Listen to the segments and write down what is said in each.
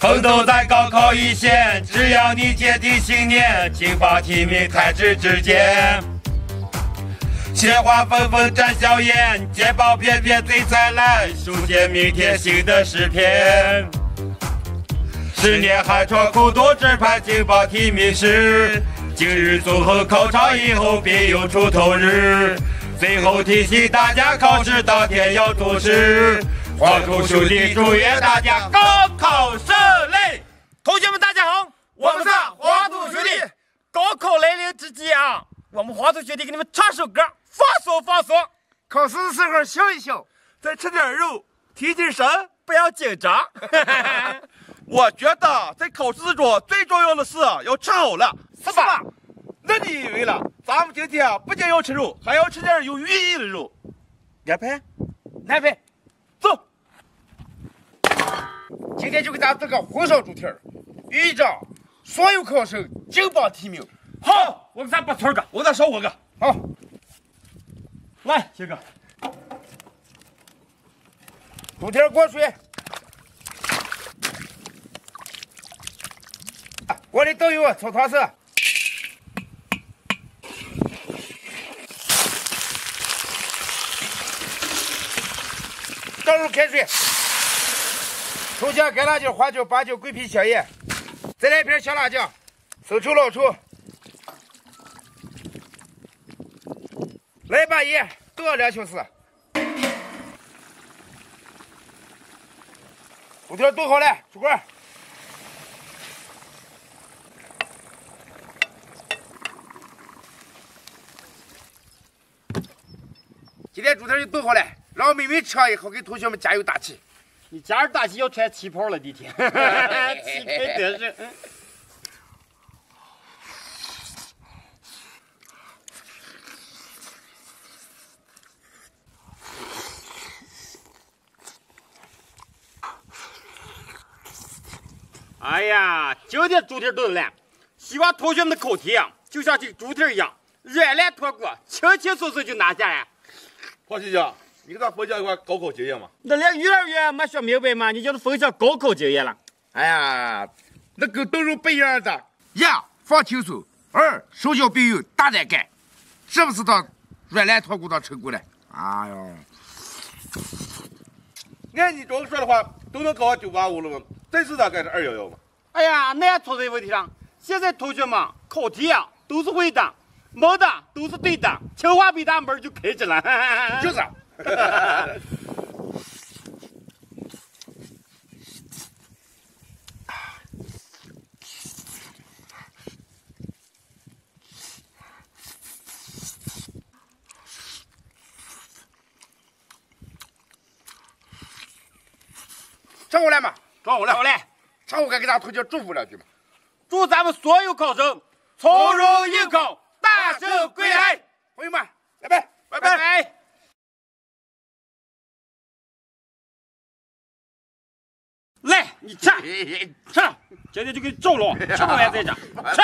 风头再高靠一线，只要你坚定信念，金榜题名才是直接。鲜花纷纷展笑颜，捷报片片最灿烂，书写明天新的诗篇。10年寒窗苦读，只盼金榜题名时。今日纵横考场以后，必有出头日。最后提醒大家，考试当天要出师。黄忠兄弟祝愿大家高考顺利！同学们，大家好，我们是黄忠兄弟。高考来临之际啊，我们黄忠兄弟给你们唱首歌，放松放松。考试的时候笑一笑，再吃点肉，提提神，不要紧张。我觉得在考试中最重要的是要吃好了，是吧？那你以为了？咱们今天不仅要吃肉，还要吃点有寓意的肉。安排，安排。今天就给大家做个红烧猪蹄儿，预兆所有考生金榜题名。好，我给咱把村哥，我给咱烧火哥。好，来，谢哥，猪蹄儿过水，锅里倒油，炒糖色。倒入开水。葱姜、干辣椒、花椒、八角、桂皮、香叶，再来一片小辣椒，生抽、老抽，来一把盐，剁上2小时。猪蹄剁好了，出锅。今天猪蹄就剁好了，让美味吃上以后，给同学们加油打气。你加入大旗要穿旗袍了，那天，旗袍得胜。哎呀，今天猪蹄炖的烂，希望同学们的口蹄啊，就像这个猪蹄一样，软烂脱骨，轻轻松松就拿下来。黄学长。你跟他分享一块高考经验吗？那连幼儿园没学明白吗？你叫他分享高考经验了？哎呀，那跟都是不一样的。一放轻松，二手脚并用，大胆干，是不是当软烂脱骨当成功了？哎呀，按你这么说的话，都能考上985了吗？这次咋改成211吗？哎呀，那出在问题上。现在同学们考题啊都是会的，蒙的都是对的，清华北大门就开着了。就是。唱过来嘛，唱过来，唱过来，唱过来，给大家同学祝福两句嘛。祝咱们所有考生从容应考，大胜归来。朋友们，拜拜，拜拜。拜拜。来，你吃吃，今天就给你照了，吃不完再讲。吃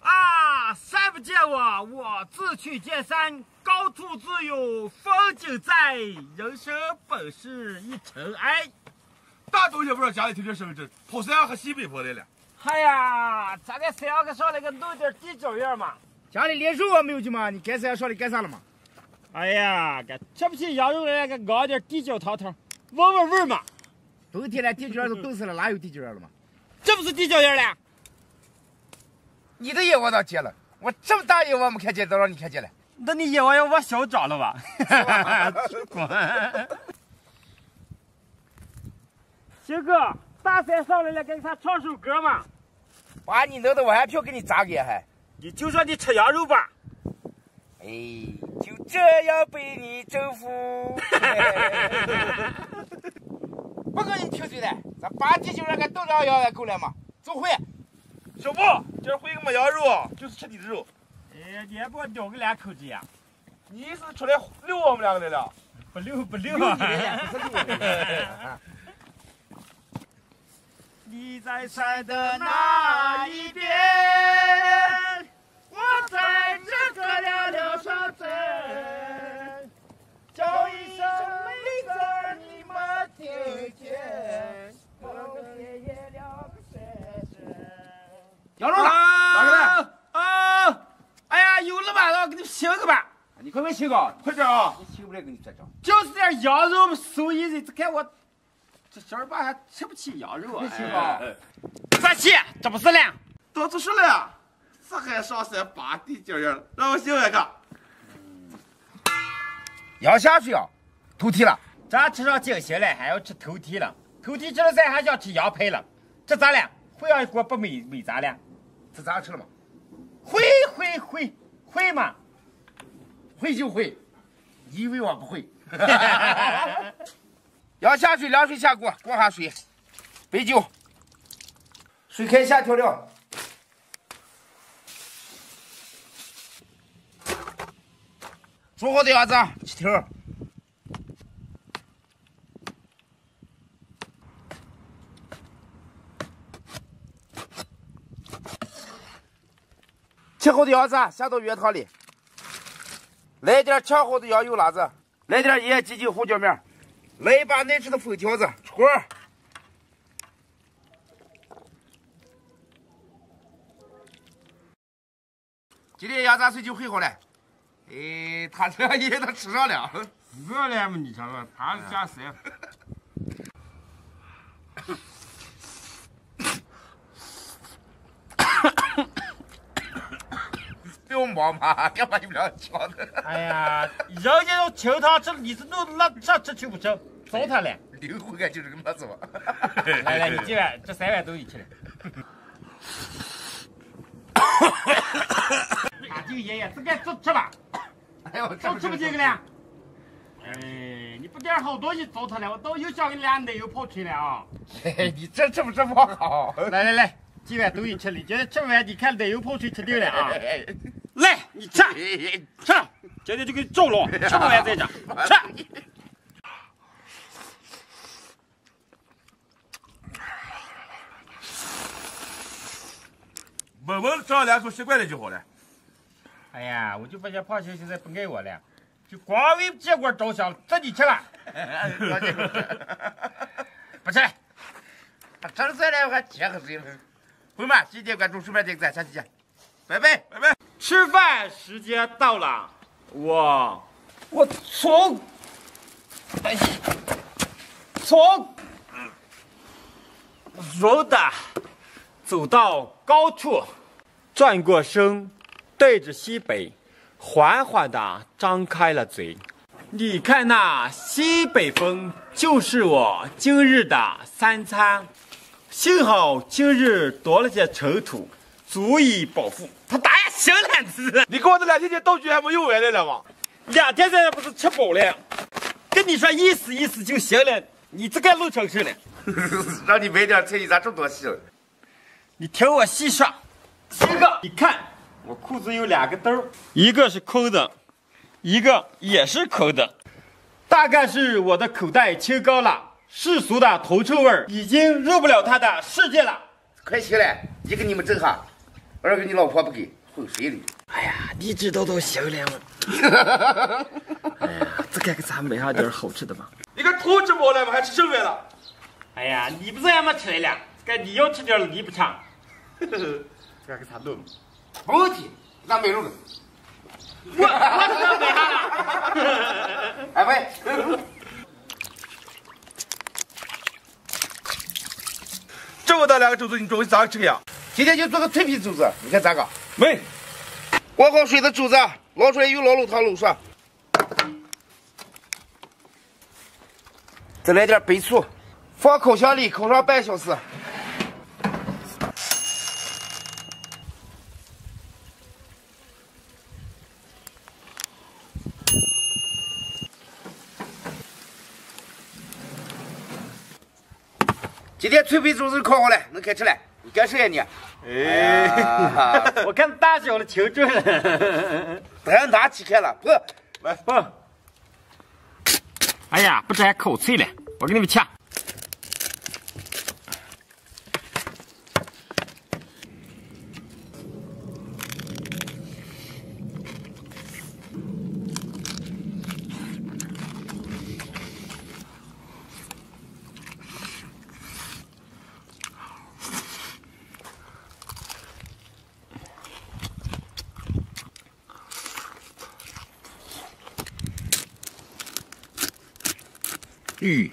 啊，山不见我，我自去见山。高处自有风景在，人生本是一尘埃。大冬天不知道家里天天生针，跑沈阳和西北坡来了。哎呀，咱在沈阳可上来个弄点地角叶嘛。家里连肉啊没有去嘛？你该沈阳上来干啥了嘛？哎呀，该吃不起羊肉了，该搞点地角糖糖，闻闻味嘛。冬天了，地角都冻死了，哪有地角了嘛？这不是地角叶了？你的眼光咋见了？我这么大眼光没看见，都让你看见了。那你眼光要往小长了吧？行哥，大山上来了，给他唱首歌嘛。把你弄得我还票给你砸给还？你就说你吃羊肉吧。哎，就这样被你征服。不跟你听谁的，咱把地球人给都让羊够了嘛？走回，小布，今儿回个么羊肉，就是吃你的肉。哎，你还不咬个两口子呀？你是出来溜我们两个来了？不溜不溜啊！你在山的那一边，我在这个寥寥沙城，叫一声妹子你们听见。咬住了，拿下来。啊！哎呀，有了吧？我给你切个吧。你快快切个，快点啊！你切不来，给你再整。就是点羊肉手艺人，看我这小二爸还吃不起羊肉啊！切吧，再切，这不是了，都出事了呀！这还上山拔地脚丫，让我醒来看。羊下水啊，头蹄了。咱吃上精心了，还要吃头蹄了。头蹄吃了咱还想吃羊排了，这咋了？回羊一锅不美咱了？这咱吃了吗？会嘛？会就会，你以为我不会？羊下水，凉水下锅，锅下水，白酒，水开下调料。 煮好的鸭子，起条。切好的鸭子下到原汤里，来点炝好的羊油辣子，来点盐、鸡精、胡椒面，来一把难吃的粉条子，出锅。今天鸭杂碎就烩好了。 哎，他这也都吃上了，饿了嘛？你瞧瞧，他是家谁？流氓嘛，干嘛你们俩抢的？哎呀，人家要请他吃，你是弄那这去不成，糟蹋了。流氓就是个么子嘛。来来，你进来，这三碗都你吃了。哪这个爷爷，这该吃吃吧。 都吃不进去了，哎，你不点好东西糟蹋了，我都又想给你俩奶油泡吹了啊！你这吃不吃不好？来来来，今晚都一吃了，今天吃完你看奶油泡吹吃定了啊！来，你吃，吃，今天就给你照了，吃不完再讲，吃。慢慢尝两口，习惯了就好了。 哎呀，我就发现胖星现在不爱我了，就光为结果着想，自己吃吧。不吃，不吃了算了，我还结合谁了？朋友们，今天关注，顺便点个赞，下期见，拜拜拜拜。吃饭时间到了，我从，哎，从柔的走到高处，转过身。 对着西北，缓缓地张开了嘴。你看那西北风，就是我今日的三餐。幸好今日多了些尘土，足以饱腹。他打呀，行了，子，你给我这两天的道具还没用完了吗？两天咱不是吃饱了？跟你说意思意思就行了，你这该露成事了。让你买点菜，你咋这么多戏了？你听我细说，这个你看。 我裤子有两个兜，一个是空的，一个也是空的，大概是我的口袋清高了，世俗的铜臭味已经入不了他的世界了。快起来，一个你们挣哈，二个你老婆不给，混水里。哎呀，你知道都行了嘛。哎呀，这该给咱买上点好吃的吧。你个头吃饱了吗？还吃剩饭了？哎呀，你不是也没吃来了？该你要吃点了，你不吃。该给他弄。 没问题，俺买肉了。我怎么买上了？哎喂，这么大两个肘子，你准备咋吃呀？今天就做个脆皮肘子，你看咋个？喂，过好水的肘子，捞出来又捞肉汤卤上。再来点白醋，放烤箱里烤上半小时。 今天脆皮肘子烤好了，能开吃了。你干啥呀你？哎，我看大小的求助了。咱拿起开了，不，来不。哎呀，不吃还口脆了，我给你们切。嗯，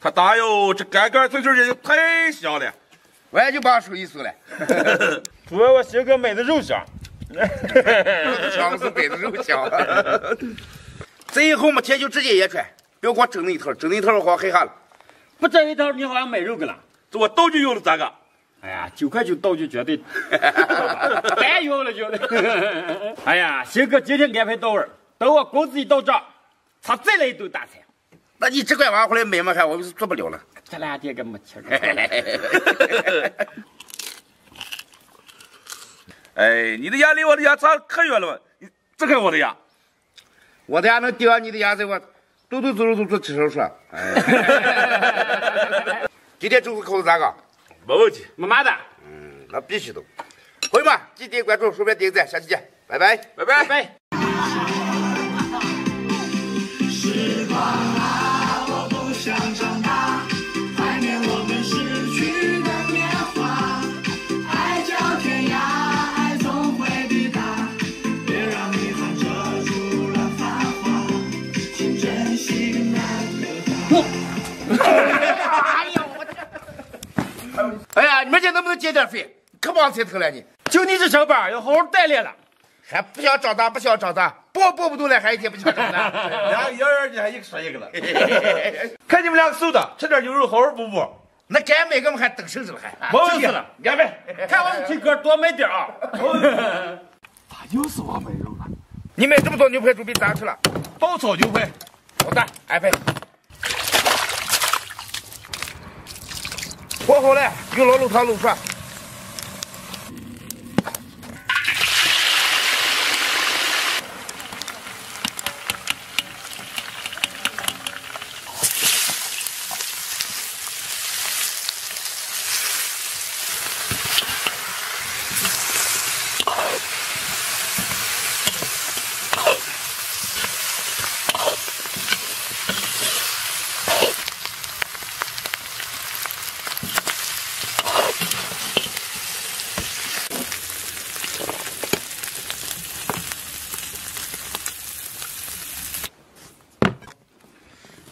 他大哟，这干干脆脆的太香了，完就把手一收了。主要我媳妇买的肉香，香是买的肉香。这以后我们天就直接也穿，不要给我整那一套，整那一套我好害怕了。不整一套你好像买肉去了。 这我道具用了咋个？哎呀，9块9道具绝对，白用了就。哎呀，新哥今天安排到位，等我工资一到账，他再来一顿大餐。那你只管拿回来买嘛，还我做不了了。这两天给没吃了。哎，你的牙离我的牙差可远了嘛？你这看我的牙，我的牙能顶上你的牙在我，都吃手术。哎今天中午扣子咋个？没问题，没麻的。嗯，那必须的。朋友们，记得关注，顺便点赞，下期见，拜拜，拜拜，拜。时光啊，我不想长大，怀念我们逝去的年华。爱叫天涯，爱总会抵达，别让遗憾遮住了繁华，请珍惜难得的。哎呀，你们家能不能减点肥？可忙前头了你！就你这身板，要好好锻炼了。还不想长大，不想长大，不动了，还一天不想长大。两句还一个说一个了。看你们两个瘦的，吃点牛肉好好补补。那该买个我们还等甚至了还？没问题了，干杯！看我们听歌多买点啊。咋又是我买肉了？你买这么多牛排准备咋吃了？爆炒牛排，老大安排。 和好了，用老卤汤卤涮。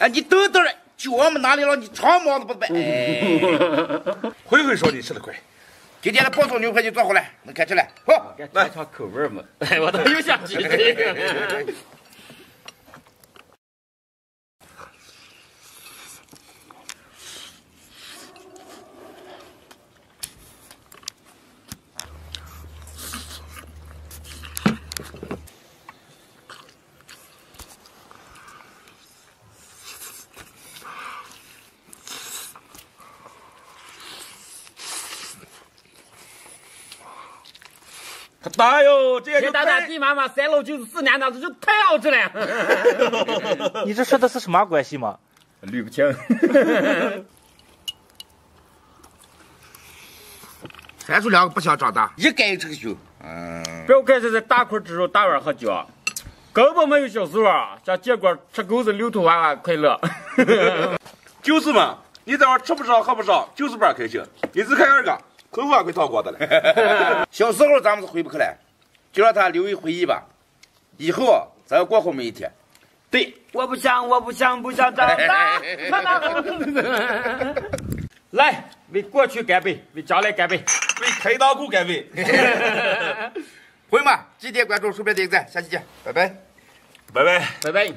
哎，你等等，酒我们哪里了？你长毛子不摆。回说你吃得快，今天的爆炒牛排就做好了，能开吃了。好，来尝口味嘛。哎，我都又想起这个。可大哟！这也大大地妈妈三老就是四娘娘，这就太好吃了。你这说的是什么关系嘛？捋不清。咱叔两个不想长大，一干这个酒。不要看现在大块吃肉，大碗喝酒，根本没有小时候像结果吃狗子溜头娃娃快乐。就是嘛，你在这吃不上喝不上，就是不开心。你只看二哥。 回不回套锅的了，小时候咱们是回不去了，就让他留为回忆吧。以后咱要过好每一天。对，我不想长大。来，为过去干杯，为将来干杯，为开裆裤干杯。朋友们，记得关注，顺便点赞，下期见，拜拜，拜拜，拜拜。